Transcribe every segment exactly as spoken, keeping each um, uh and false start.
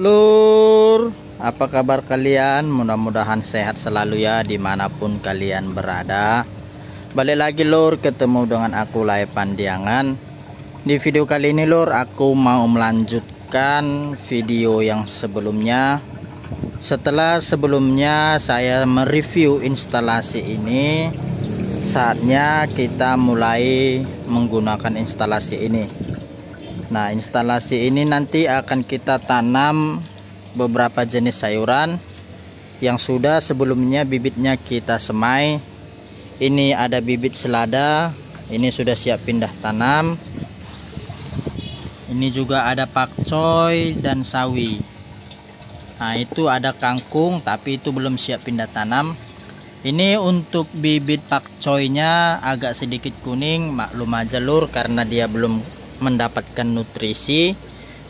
Lur, apa kabar kalian? Mudah-mudahan sehat selalu ya dimanapun kalian berada. Balik lagi lur, ketemu dengan aku Lae Pandiangan. Di video kali ini lur, aku mau melanjutkan video yang sebelumnya. Setelah sebelumnya saya mereview instalasi ini, saatnya kita mulai menggunakan instalasi ini. Nah, instalasi ini nanti akan kita tanam beberapa jenis sayuran yang sudah sebelumnya bibitnya kita semai. Ini ada bibit selada, ini sudah siap pindah tanam. Ini juga ada pakcoy dan sawi. Nah, itu ada kangkung tapi itu belum siap pindah tanam. Ini untuk bibit pakcoynya agak sedikit kuning, maklum aja lur karena dia belum mendapatkan nutrisi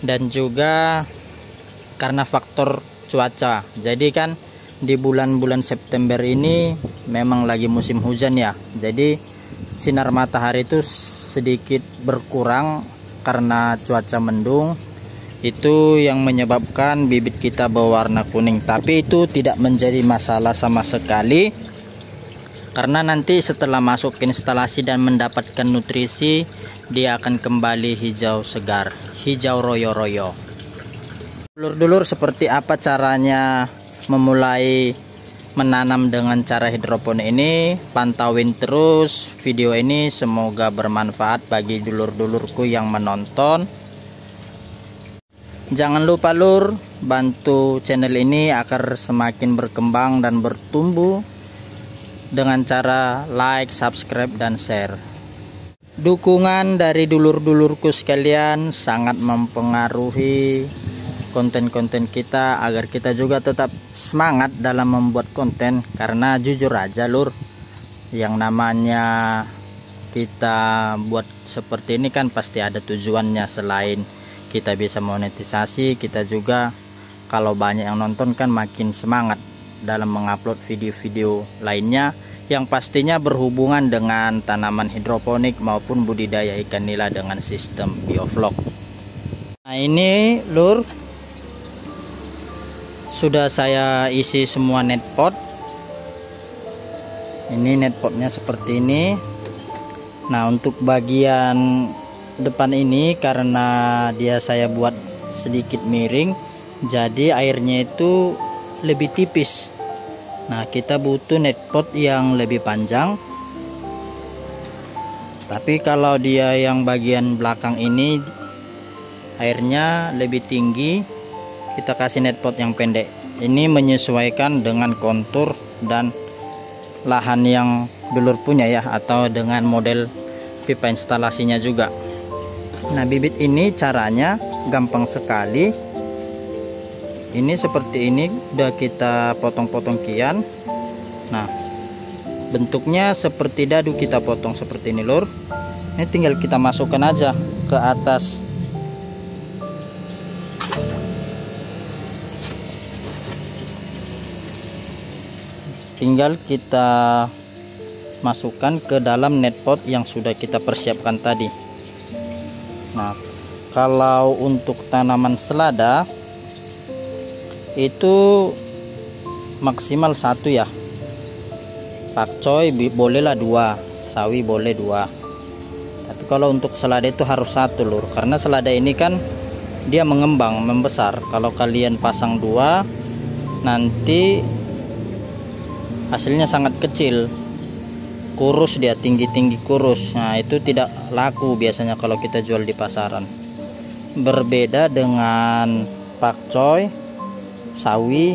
dan juga karena faktor cuaca. Jadi kan di bulan-bulan September ini memang lagi musim hujan ya, jadi sinar matahari itu sedikit berkurang karena cuaca mendung. Itu yang menyebabkan bibit kita berwarna kuning, tapi itu tidak menjadi masalah sama sekali karena nanti setelah masuk ke instalasi dan mendapatkan nutrisi, dia akan kembali hijau segar, hijau royo-royo. Dulur-dulur, seperti apa caranya memulai menanam dengan cara hidroponik ini? Pantauin terus video ini, semoga bermanfaat bagi dulur-dulurku yang menonton. Jangan lupa lur, bantu channel ini agar semakin berkembang dan bertumbuh dengan cara like, subscribe, dan share. Dukungan dari dulur-dulurku sekalian sangat mempengaruhi konten-konten kita agar kita juga tetap semangat dalam membuat konten. Karena jujur aja lur, yang namanya kita buat seperti ini kan pasti ada tujuannya. Selain kita bisa monetisasi, kita juga kalau banyak yang nonton kan makin semangat dalam mengupload video-video lainnya yang pastinya berhubungan dengan tanaman hidroponik maupun budidaya ikan nila dengan sistem bioflok. Nah, ini lur, sudah saya isi semua net pot. Ini net potnya seperti ini. Nah, untuk bagian depan ini karena dia saya buat sedikit miring, jadi airnya itu lebih tipis. Nah, kita butuh net pot yang lebih panjang. Tapi kalau dia yang bagian belakang ini airnya lebih tinggi, kita kasih net pot yang pendek. Ini menyesuaikan dengan kontur dan lahan yang dulur punya ya, atau dengan model pipa instalasinya juga. Nah, bibit ini caranya gampang sekali. Ini seperti ini, udah kita potong-potong kian. Nah, bentuknya seperti dadu, kita potong seperti ini lur. Ini tinggal kita masukkan aja ke atas. Tinggal kita masukkan ke dalam net pot yang sudah kita persiapkan tadi. Nah, kalau untuk tanaman selada itu maksimal satu ya, pakcoy bolehlah dua, sawi boleh dua, tapi kalau untuk selada itu harus satu lur, karena selada ini kan dia mengembang, membesar. Kalau kalian pasang dua nanti hasilnya sangat kecil, kurus dia, tinggi-tinggi kurus. Nah, itu tidak laku biasanya kalau kita jual di pasaran. Berbeda dengan pakcoy, sawi,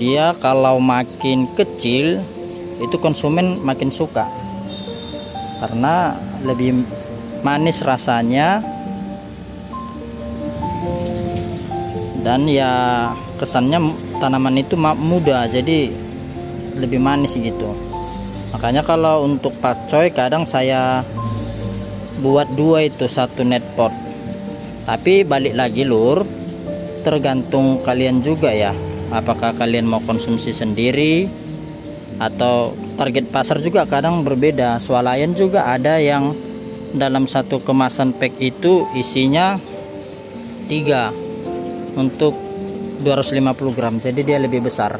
dia kalau makin kecil itu konsumen makin suka karena lebih manis rasanya dan ya kesannya tanaman itu muda, jadi lebih manis gitu. Makanya kalau untuk pakcoy kadang saya buat dua itu satu net pot. Tapi balik lagi lur, tergantung kalian juga ya, apakah kalian mau konsumsi sendiri atau target pasar juga kadang berbeda. Swalayan juga ada yang dalam satu kemasan pack itu isinya tiga untuk dua ratus lima puluh gram, jadi dia lebih besar.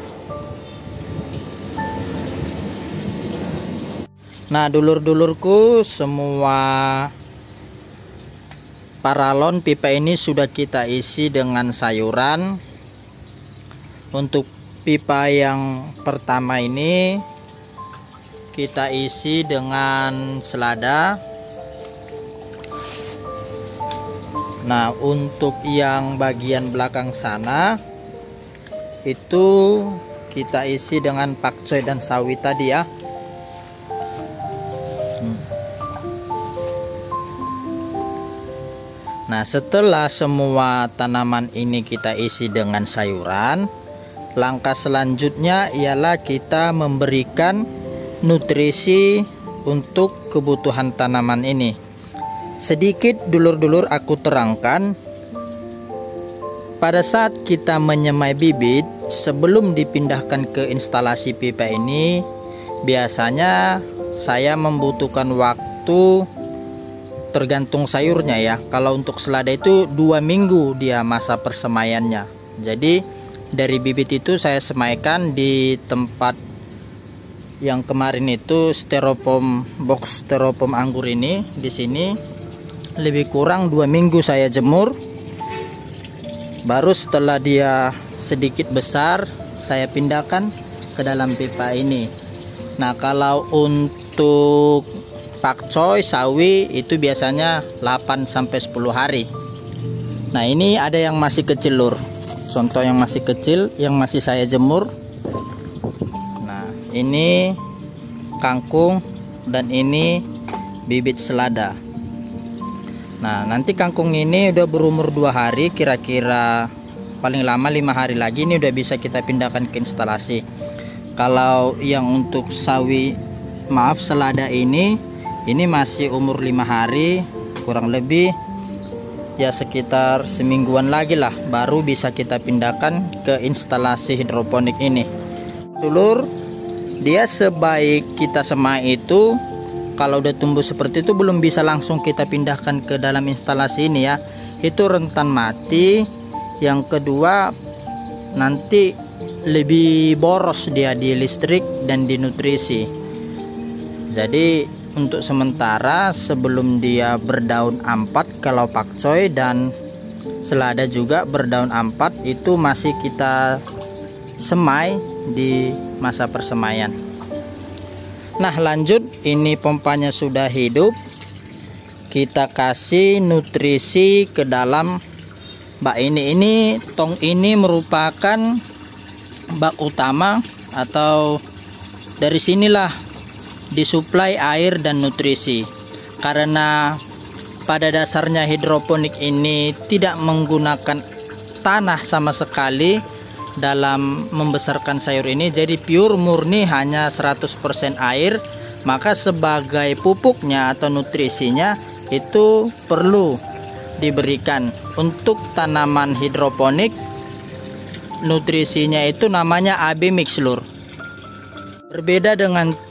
Nah, dulur-dulurku, semua paralon pipa ini sudah kita isi dengan sayuran. Untuk pipa yang pertama ini kita isi dengan selada. Nah, untuk yang bagian belakang sana itu kita isi dengan pakcoy dan sawi tadi ya. Nah, setelah semua tanaman ini kita isi dengan sayuran, langkah selanjutnya ialah kita memberikan nutrisi untuk kebutuhan tanaman ini. Sedikit dulur-dulur aku terangkan, pada saat kita menyemai bibit sebelum dipindahkan ke instalasi pipa ini, biasanya saya membutuhkan waktu tergantung sayurnya ya. Kalau untuk selada itu dua minggu dia masa persemaiannya. Jadi dari bibit itu saya semaikan di tempat yang kemarin itu styrofoam box styrofoam anggur ini. Di sini lebih kurang dua minggu saya jemur. Baru setelah dia sedikit besar saya pindahkan ke dalam pipa ini. Nah, kalau untuk pakcoy, sawi itu biasanya delapan sampai sepuluh hari. Nah, ini ada yang masih kecil lur. Contoh yang masih kecil yang masih saya jemur. Nah, ini kangkung dan ini bibit selada. Nah, nanti kangkung ini udah berumur dua hari, kira-kira paling lama lima hari lagi ini udah bisa kita pindahkan ke instalasi. Kalau yang untuk sawi, maaf selada ini Ini masih umur lima hari, kurang lebih ya sekitar semingguan lagi lah baru bisa kita pindahkan ke instalasi hidroponik ini. Dulur, dia sebaik kita semai itu kalau udah tumbuh seperti itu belum bisa langsung kita pindahkan ke dalam instalasi ini ya. Itu rentan mati. Yang kedua, nanti lebih boros dia di listrik dan di nutrisi. Jadi untuk sementara sebelum dia berdaun ampat, kalau pakcoy dan selada juga berdaun ampat, itu masih kita semai di masa persemaian. Nah, lanjut, ini pompanya sudah hidup. Kita kasih nutrisi ke dalam bak ini. Ini tong ini merupakan bak utama atau dari sinilah disuplai air dan nutrisi, karena pada dasarnya hidroponik ini tidak menggunakan tanah sama sekali dalam membesarkan sayur ini. Jadi pure murni hanya seratus persen air, maka sebagai pupuknya atau nutrisinya itu perlu diberikan. Untuk tanaman hidroponik nutrisinya itu namanya A B Mix lur. Berbeda dengan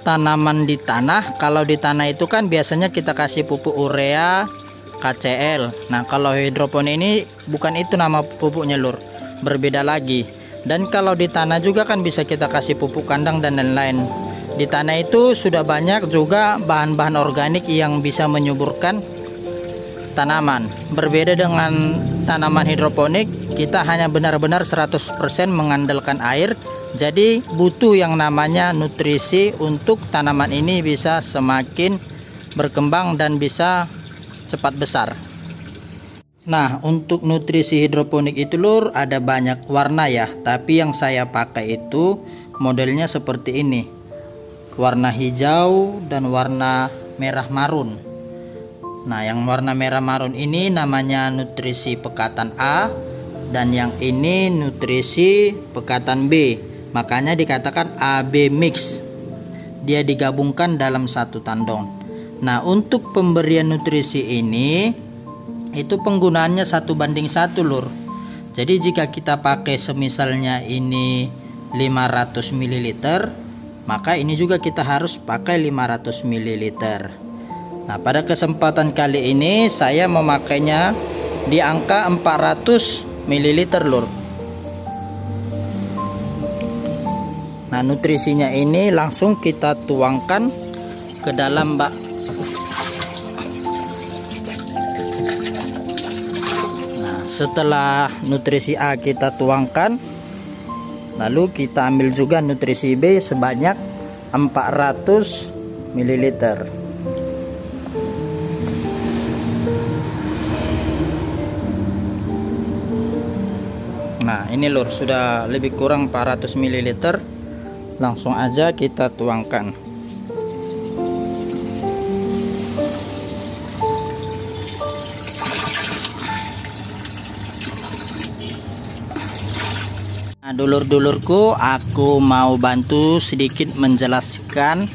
tanaman di tanah, kalau di tanah itu kan biasanya kita kasih pupuk urea, K C L. Nah, kalau hidroponik ini bukan itu nama pupuknya lur, berbeda lagi. Dan kalau di tanah juga kan bisa kita kasih pupuk kandang dan lain-lain. Di tanah itu sudah banyak juga bahan-bahan organik yang bisa menyuburkan tanaman. Berbeda dengan tanaman hidroponik, kita hanya benar-benar seratus persen mengandalkan air. Jadi butuh yang namanya nutrisi untuk tanaman ini bisa semakin berkembang dan bisa cepat besar. Nah, untuk nutrisi hidroponik itu lur ada banyak warna ya, tapi yang saya pakai itu modelnya seperti ini. Warna hijau dan warna merah marun. Nah, yang warna merah marun ini namanya nutrisi pekatan A dan yang ini nutrisi pekatan B. Makanya dikatakan A B Mix. Dia digabungkan dalam satu tandon. Nah, untuk pemberian nutrisi ini itu penggunaannya satu banding satu lur. Jadi jika kita pakai semisalnya ini lima ratus mililiter, maka ini juga kita harus pakai lima ratus mililiter. Nah, pada kesempatan kali ini saya memakainya di angka empat ratus mililiter, Lur. Nah, nutrisinya ini langsung kita tuangkan ke dalam bak. Nah, setelah nutrisi A kita tuangkan, lalu kita ambil juga nutrisi B sebanyak empat ratus mililiter. Nah, ini Lur, sudah lebih kurang empat ratus mililiter. Langsung aja kita tuangkan. Nah, dulur-dulurku, aku mau bantu sedikit menjelaskan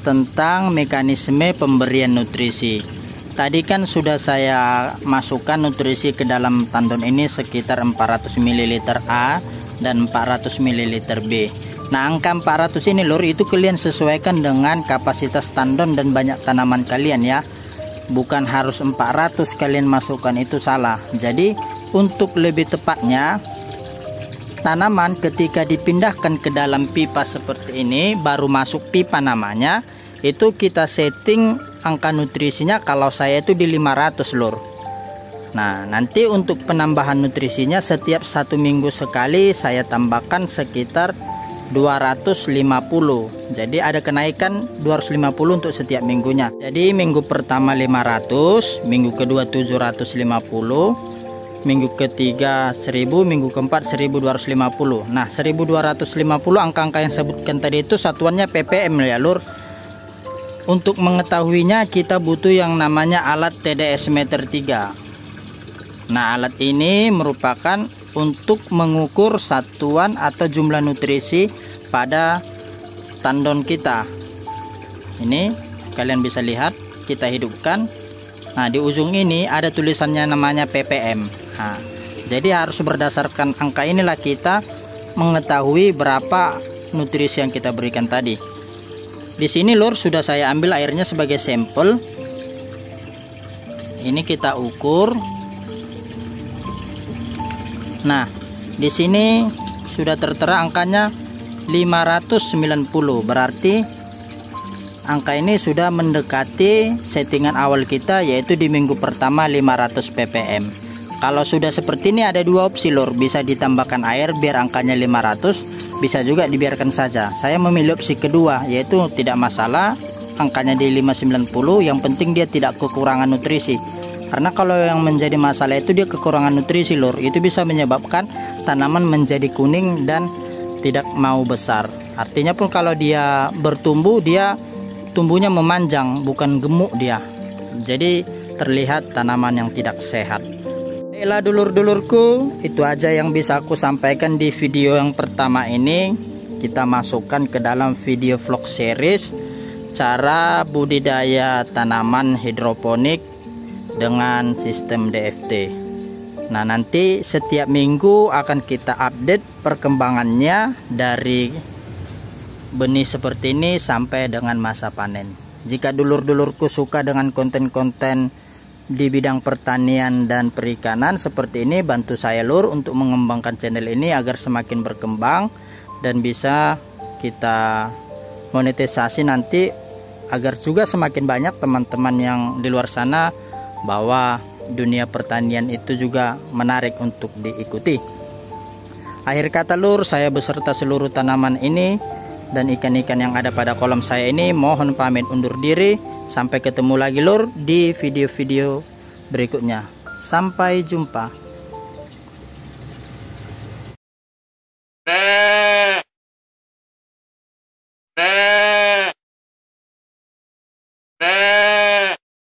tentang mekanisme pemberian nutrisi. Tadi kan sudah saya masukkan nutrisi ke dalam tandon ini sekitar empat ratus mililiter A dan empat ratus mililiter B. Nah, angka empat ratus ini, Lur, itu kalian sesuaikan dengan kapasitas tandon dan banyak tanaman kalian ya. Bukan harus empat ratus kalian masukkan, itu salah. Jadi untuk lebih tepatnya, tanaman ketika dipindahkan ke dalam pipa seperti ini, baru masuk pipa namanya, itu kita setting angka nutrisinya, kalau saya itu di lima ratus, Lur. Nah, nanti untuk penambahan nutrisinya setiap satu minggu sekali saya tambahkan sekitar dua ratus lima puluh. Jadi ada kenaikan dua ratus lima puluh untuk setiap minggunya. Jadi minggu pertama lima ratus, minggu kedua tujuh ratus lima puluh, minggu ketiga seribu, minggu keempat seribu dua ratus lima puluh. Nah, seribu dua ratus lima puluh angka-angka yang sebutkan tadi itu satuannya P P M ya, Lur. Untuk mengetahuinya kita butuh yang namanya alat T D S meter tiga. Nah, alat ini merupakan untuk mengukur satuan atau jumlah nutrisi pada tandon kita. Ini kalian bisa lihat, kita hidupkan. Nah, di ujung ini ada tulisannya namanya P P M. Nah, jadi harus berdasarkan angka inilah kita mengetahui berapa nutrisi yang kita berikan tadi. Di sini, Lur, sudah saya ambil airnya sebagai sampel. Ini kita ukur. Nah, di sini sudah tertera angkanya lima ratus sembilan puluh. Berarti angka ini sudah mendekati settingan awal kita, yaitu di minggu pertama lima ratus P P M. Kalau sudah seperti ini ada dua opsi, Lur. Bisa ditambahkan air biar angkanya lima ratus, bisa juga dibiarkan saja. Saya memilih opsi kedua, yaitu tidak masalah angkanya di lima ratus sembilan puluh, yang penting dia tidak kekurangan nutrisi. Karena kalau yang menjadi masalah itu dia kekurangan nutrisi, Lur. Itu bisa menyebabkan tanaman menjadi kuning dan tidak mau besar. Artinya pun kalau dia bertumbuh, dia tumbuhnya memanjang, bukan gemuk dia. Jadi terlihat tanaman yang tidak sehat. Baiklah dulur-dulurku, itu aja yang bisa aku sampaikan di video yang pertama ini. Kita masukkan ke dalam video vlog series cara budidaya tanaman hidroponik dengan sistem D F T. Nah, nanti setiap minggu akan kita update perkembangannya dari benih seperti ini sampai dengan masa panen. Jika dulur-dulurku suka dengan konten-konten di bidang pertanian dan perikanan seperti ini, bantu saya, Lur, untuk mengembangkan channel ini agar semakin berkembang dan bisa kita monetisasi nanti, agar juga semakin banyak teman-teman yang di luar sana bahwa dunia pertanian itu juga menarik untuk diikuti. Akhir kata, Lur, saya beserta seluruh tanaman ini dan ikan-ikan yang ada pada kolam saya ini mohon pamit undur diri. Sampai ketemu lagi, Lur, di video-video berikutnya. Sampai jumpa.